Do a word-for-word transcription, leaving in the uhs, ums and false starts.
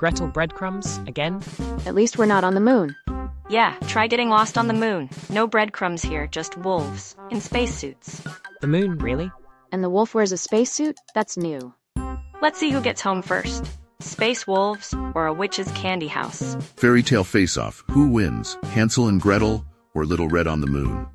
Gretel breadcrumbs, again? At least we're not on the moon. Yeah, try getting lost on the moon. No breadcrumbs here, just wolves. In spacesuits. The moon, really? And the wolf wears a spacesuit? That's new. Let's see who gets home first. Space wolves, or a witch's candy house. Fairy tale face-off. Who wins? Hansel and Gretel, or Little Red on the Moon?